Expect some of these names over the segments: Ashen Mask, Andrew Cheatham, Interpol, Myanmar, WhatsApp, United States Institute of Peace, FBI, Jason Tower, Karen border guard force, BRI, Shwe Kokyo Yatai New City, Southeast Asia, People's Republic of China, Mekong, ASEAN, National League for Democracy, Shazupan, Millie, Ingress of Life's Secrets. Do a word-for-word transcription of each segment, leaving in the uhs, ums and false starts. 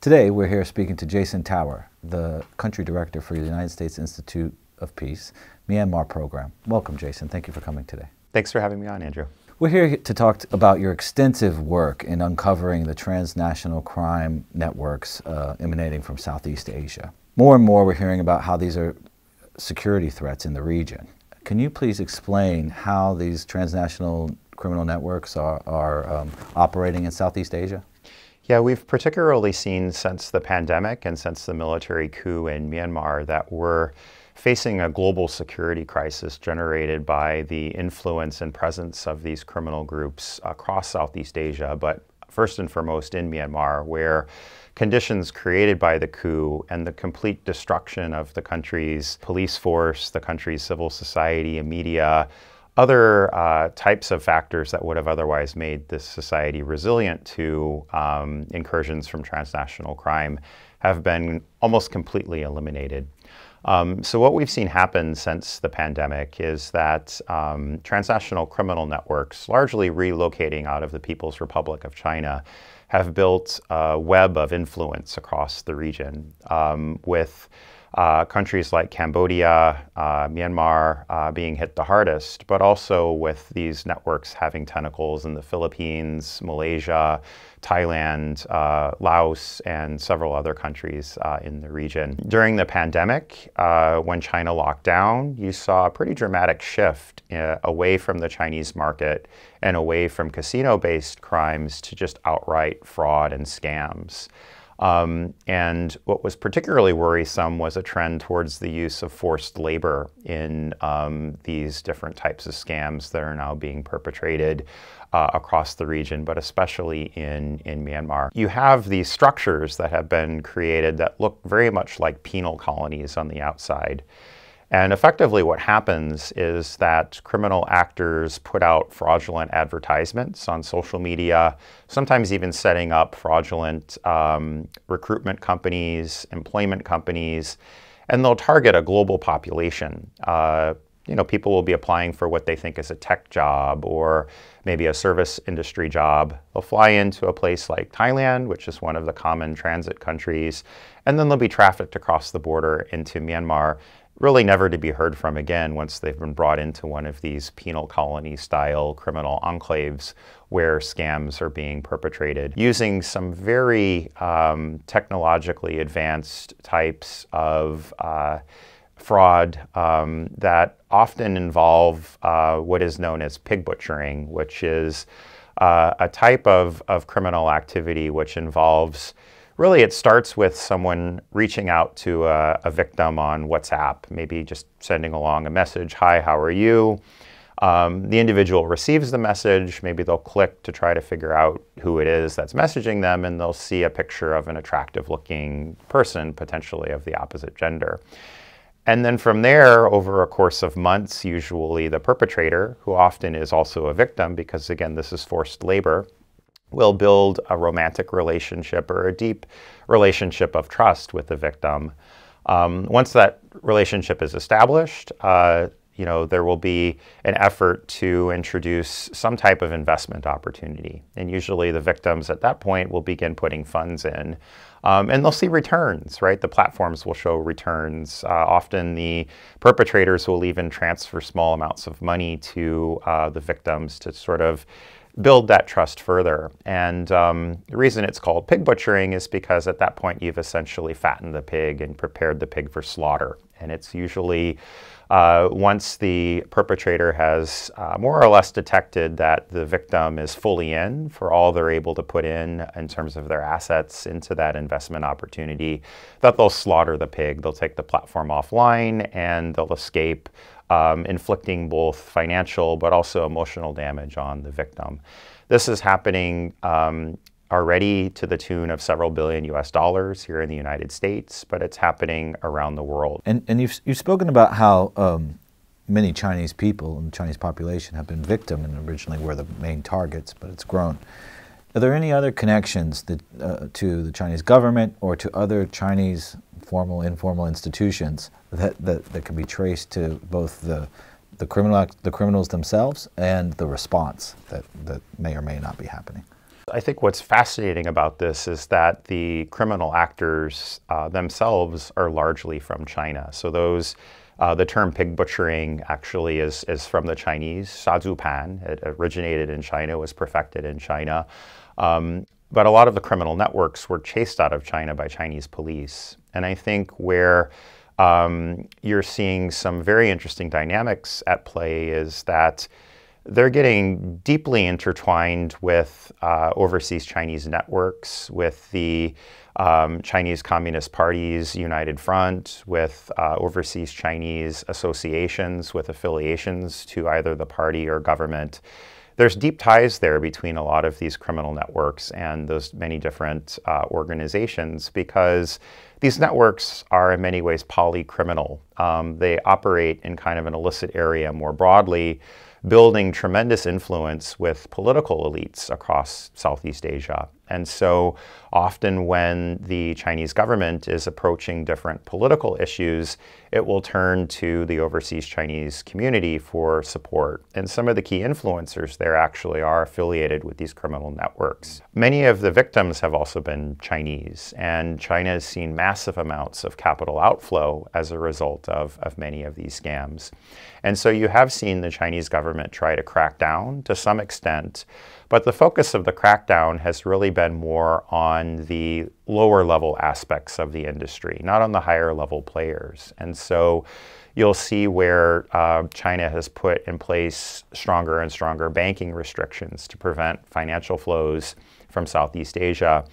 Today, we're here speaking to Jason Tower, the country director for the United States Institute of Peace, Myanmar program. Welcome, Jason. Thank you for coming today. Thanks for having me on, Andrew. We're here to talk about your extensive work in uncovering the transnational crime networks uh, emanating from Southeast Asia. More and more, we're hearing about how these are security threats in the region. Can you please explain how these transnational criminal networks are, are um, operating in Southeast Asia? Yeah, we've particularly seen since the pandemic and since the military coup in Myanmar that we're facing a global security crisis generated by the influence and presence of these criminal groups across Southeast Asia, but first and foremost in Myanmar, where conditions created by the coup and the complete destruction of the country's police force, the country's civil society and media, other uh, types of factors that would have otherwise made this society resilient to um, incursions from transnational crime have been almost completely eliminated. Um, so what we've seen happen since the pandemic is that um, transnational criminal networks, largely relocating out of the People's Republic of China, have built a web of influence across the region um, with Uh, countries like Cambodia, uh, Myanmar uh, being hit the hardest, but also with these networks having tentacles in the Philippines, Malaysia, Thailand, uh, Laos, and several other countries uh, in the region. During the pandemic, uh, when China locked down, you saw a pretty dramatic shift uh, away from the Chinese market and away from casino-based crimes to just outright fraud and scams. Um, and what was particularly worrisome was a trend towards the use of forced labor in um, these different types of scams that are now being perpetrated uh, across the region, but especially in, in Myanmar. You have these structures that have been created that look very much like penal colonies on the outside. And effectively what happens is that criminal actors put out fraudulent advertisements on social media, sometimes even setting up fraudulent um, recruitment companies, employment companies, and they'll target a global population. Uh, you know, people will be applying for what they think is a tech job or maybe a service industry job. They'll fly into a place like Thailand, which is one of the common transit countries, and then they'll be trafficked across the border into Myanmar, really never to be heard from again once they've been brought into one of these penal colony-style criminal enclaves where scams are being perpetrated using some very um, technologically advanced types of uh, fraud um, that often involve uh, what is known as pig butchering, which is uh, a type of, of criminal activity which involves really, it starts with someone reaching out to a, a victim on WhatsApp, maybe just sending along a message, hi, how are you? Um, the individual receives the message, maybe they'll click to try to figure out who it is that's messaging them, and they'll see a picture of an attractive looking person, potentially of the opposite gender. And then from there, over a course of months, usually the perpetrator, who often is also a victim, because again, this is forced labor, will build a romantic relationship or a deep relationship of trust with the victim. Um, once that relationship is established, uh, you know, there will be an effort to introduce some type of investment opportunity. And usually the victims at that point will begin putting funds in. Um, and they'll see returns, right? The platforms will show returns. Uh, often the perpetrators will even transfer small amounts of money to uh, the victims to sort of build that trust further. And um, the reason it's called pig butchering is because at that point you've essentially fattened the pig and prepared the pig for slaughter. And it's usually uh, once the perpetrator has uh, more or less detected that the victim is fully in for all they're able to put in in terms of their assets into that investment opportunity, that they'll slaughter the pig. They'll take the platform offline and they'll escape, Um, inflicting both financial but also emotional damage on the victim. This is happening um, already to the tune of several billion U S dollars here in the United States, but it's happening around the world. And, and you've, you've spoken about how um, many Chinese people and the Chinese population have been victim and originally were the main targets, but it's grown. Are there any other connections that, uh, to the Chinese government or to other Chinese formal, informal institutions that, that, that can be traced to both the, the, criminal, the criminals themselves and the response that, that may or may not be happening? I think what's fascinating about this is that the criminal actors uh, themselves are largely from China. So those, uh, the term pig butchering actually is, is from the Chinese. Shazupan, it originated in China, was perfected in China. Um, but a lot of the criminal networks were chased out of China by Chinese police. And I think where um, you're seeing some very interesting dynamics at play is that they're getting deeply intertwined with uh, overseas Chinese networks, with the um, Chinese Communist Party's United Front, with uh, overseas Chinese associations, with affiliations to either the party or government. There's deep ties there between a lot of these criminal networks and those many different uh, organizations, because these networks are in many ways polycriminal. Um, they operate in kind of an illicit area more broadly, building tremendous influence with political elites across Southeast Asia. And so often when the Chinese government is approaching different political issues, it will turn to the overseas Chinese community for support. And some of the key influencers there actually are affiliated with these criminal networks. Many of the victims have also been Chinese, and China has seen massive amounts of capital outflow as a result of, of many of these scams. And so you have seen the Chinese government try to crack down to some extent, but the focus of the crackdown has really been more on the lower level aspects of the industry, not on the higher level players. And so you'll see where uh, China has put in place stronger and stronger banking restrictions to prevent financial flows from Southeast Asia.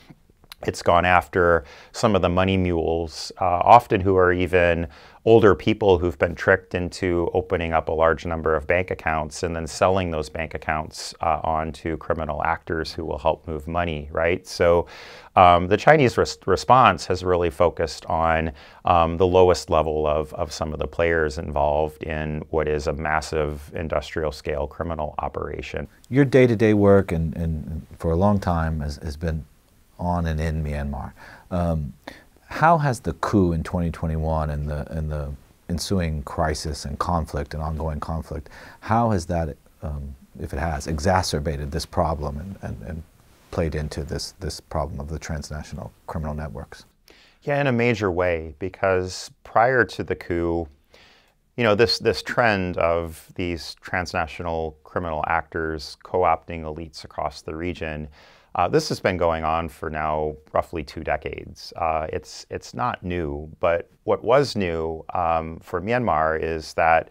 It's gone after some of the money mules, uh, often who are even older people who've been tricked into opening up a large number of bank accounts and then selling those bank accounts uh, on to criminal actors who will help move money, right? So um, the Chinese res response has really focused on um, the lowest level of, of some of the players involved in what is a massive industrial scale criminal operation. Your day-to-day work, and, and for a long time, has, has been on and in Myanmar. Um, how has the coup in twenty twenty-one and the, and the ensuing crisis and conflict and ongoing conflict, how has that, um, if it has, exacerbated this problem and, and, and played into this, this problem of the transnational criminal networks? Yeah, in a major way, because prior to the coup, you know, this, this trend of these transnational criminal actors co-opting elites across the region, Uh, this has been going on for now roughly two decades. Uh, it's, it's not new, but what was new um, for Myanmar is that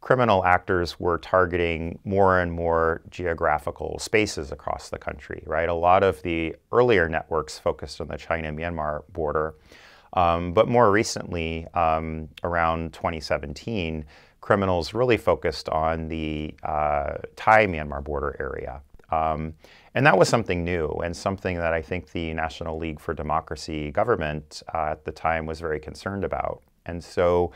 criminal actors were targeting more and more geographical spaces across the country, right? A lot of the earlier networks focused on the China-Myanmar border, um, but more recently, um, around twenty seventeen, criminals really focused on the uh, Thai-Myanmar border area. Um, and that was something new, and something that I think the National League for Democracy government uh, at the time was very concerned about. And so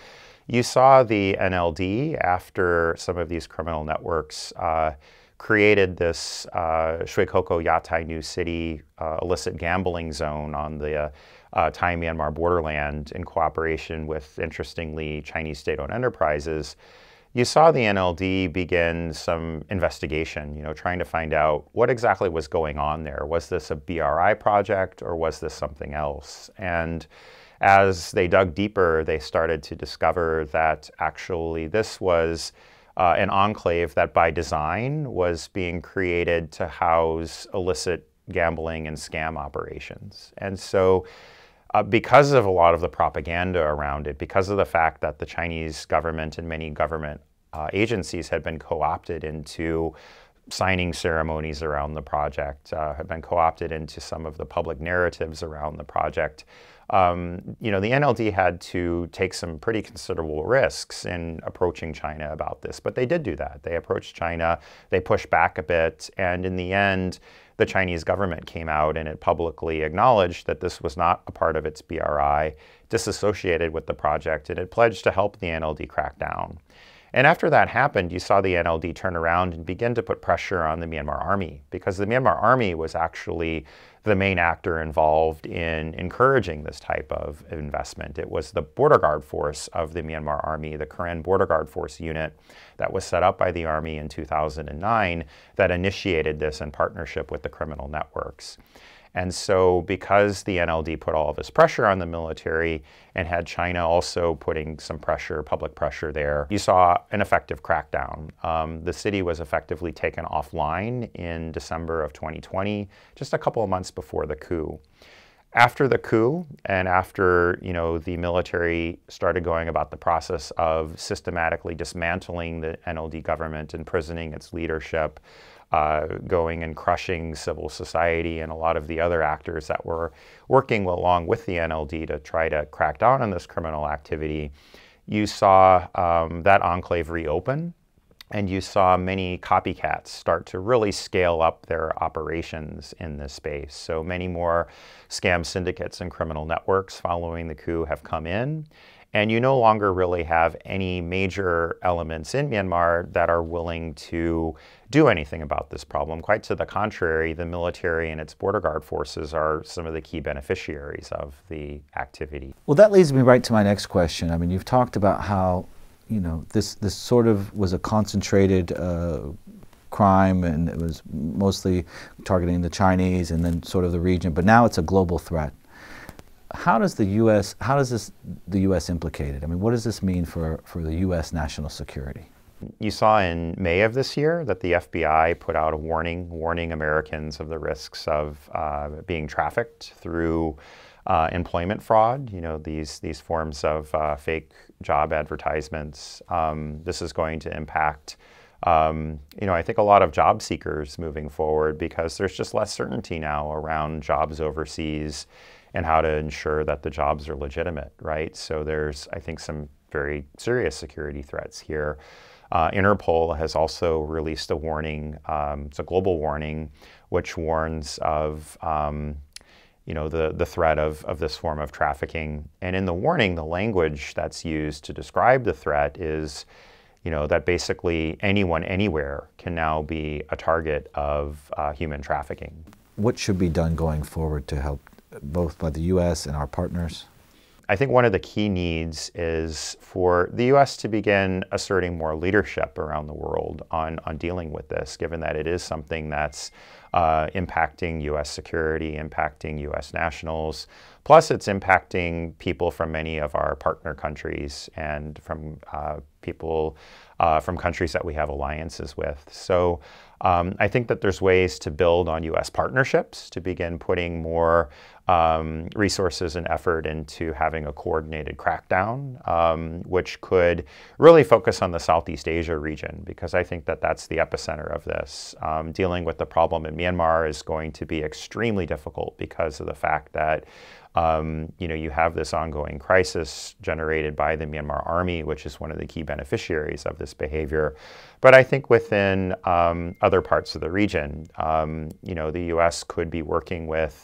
you saw the N L D, after some of these criminal networks uh, created this uh, Shwe Kokyo Yatai New City uh, illicit gambling zone on the uh, uh, Thai-Myanmar borderland in cooperation with, interestingly, Chinese state-owned enterprises. You saw the N L D begin some investigation, you know, trying to find out what exactly was going on there. Was this a B R I project, or was this something else? And as they dug deeper, they started to discover that actually this was uh, an enclave that by design was being created to house illicit gambling and scam operations. And so Uh, because of a lot of the propaganda around it, because of the fact that the Chinese government and many government uh, agencies had been co-opted into signing ceremonies around the project, uh, had been co-opted into some of the public narratives around the project, um, you know, the N L D had to take some pretty considerable risks in approaching China about this. But they did do that. They approached China, they pushed back a bit, and in the end, the Chinese government came out and it publicly acknowledged that this was not a part of its B R I, disassociated with the project, and it pledged to help the N L D crack down. And after that happened, you saw the N L D turn around and begin to put pressure on the Myanmar army, because the Myanmar army was actually the main actor involved in encouraging this type of investment. It was the border guard force of the Myanmar army, the Karen border guard force unit that was set up by the army in two thousand nine that initiated this in partnership with the criminal networks. And so because the N L D put all this pressure on the military and had China also putting some pressure, public pressure there, you saw an effective crackdown. Um, the city was effectively taken offline in December of twenty twenty, just a couple of months before the coup. After the coup, and after, you know, the military started going about the process of systematically dismantling the N L D government, imprisoning its leadership, Uh, going and crushing civil society and a lot of the other actors that were working along with the N L D to try to crack down on this criminal activity, you saw um, that enclave reopen, and you saw many copycats start to really scale up their operations in this space. So many more scam syndicates and criminal networks following the coup have come in. And you no longer really have any major elements in Myanmar that are willing to do anything about this problem. Quite to the contrary, the military and its border guard forces are some of the key beneficiaries of the activity. Well, that leads me right to my next question. I mean, you've talked about how, you know, this, this sort of was a concentrated uh, crime, and it was mostly targeting the Chinese and then sort of the region, but now it's a global threat. How does the U S, how does this, the U S implicated? I mean, what does this mean for, for the U S national security? You saw in May of this year that the F B I put out a warning, warning Americans of the risks of uh, being trafficked through uh, employment fraud, you know, these, these forms of uh, fake job advertisements. Um, this is going to impact Um, you know, I think a lot of job seekers moving forward, because there's just less certainty now around jobs overseas and how to ensure that the jobs are legitimate, right? So there's, I think, some very serious security threats here. Uh, Interpol has also released a warning, um, it's a global warning, which warns of um, you know, the, the threat of, of this form of trafficking. And in the warning, the language that's used to describe the threat is, you know, that basically anyone anywhere can now be a target of uh, human trafficking. What should be done going forward to help both by the U S and our partners? I think one of the key needs is for the U S to begin asserting more leadership around the world on, on dealing with this, given that it is something that's uh, impacting U S security, impacting U S nationals. Plus, it's impacting people from many of our partner countries and from uh, people uh, from countries that we have alliances with. So um, I think that there's ways to build on U S partnerships to begin putting more um, resources and effort into having a coordinated crackdown, um, which could really focus on the Southeast Asia region, because I think that that's the epicenter of this. Um, dealing with the problem in Myanmar is going to be extremely difficult because of the fact that Um, you know, you have this ongoing crisis generated by the Myanmar army, which is one of the key beneficiaries of this behavior. But I think within um, other parts of the region, um, you know, the U S could be working with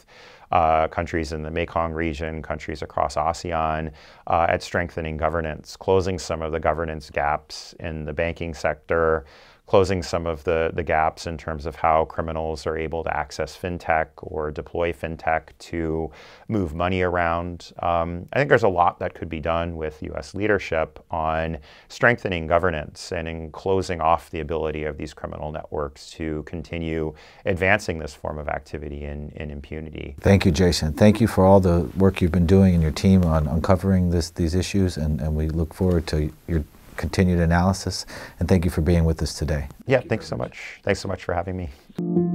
uh, countries in the Mekong region, countries across ASEAN, uh, at strengthening governance, closing some of the governance gaps in the banking sector, closing some of the, the gaps in terms of how criminals are able to access fintech or deploy fintech to move money around. Um, I think there's a lot that could be done with U S leadership on strengthening governance and in closing off the ability of these criminal networks to continue advancing this form of activity in, in impunity. Thank you, Jason. Thank you for all the work you've been doing and your team on uncovering this, these issues, and, and we look forward to your continued analysis, and thank you for being with us today. Yeah, thanks so much. Thanks so much for having me.